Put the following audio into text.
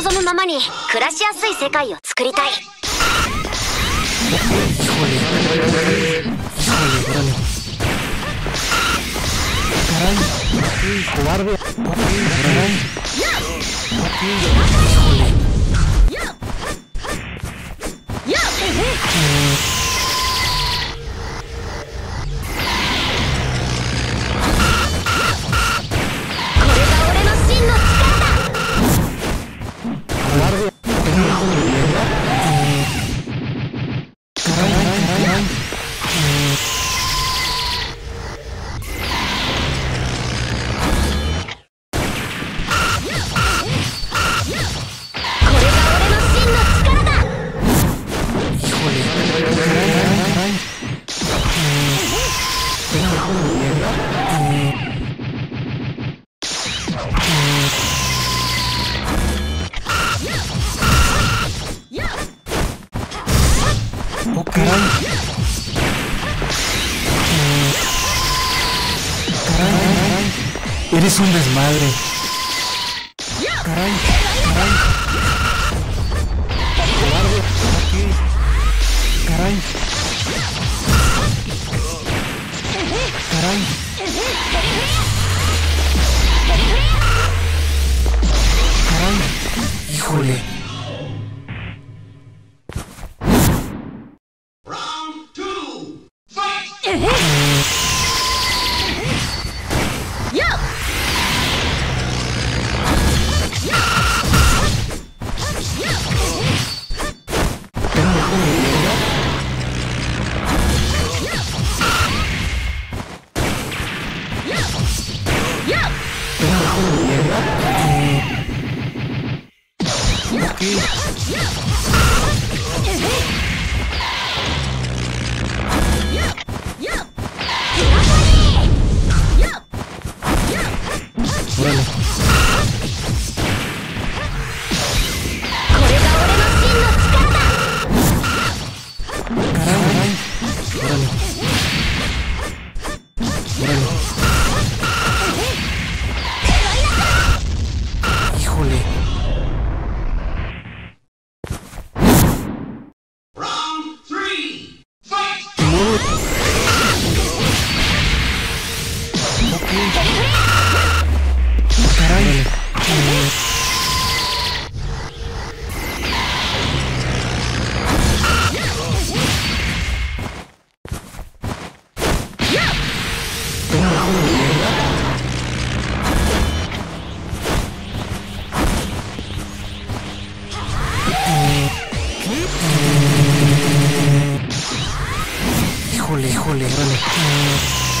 望むままに暮らしやすい世界を作りたい。Eres un desmadre. Caray, caray. Cobarde, aquí. Caray. Caray. Caray. Híjole. Round 2. Fight. Híjole, híjole, híjole.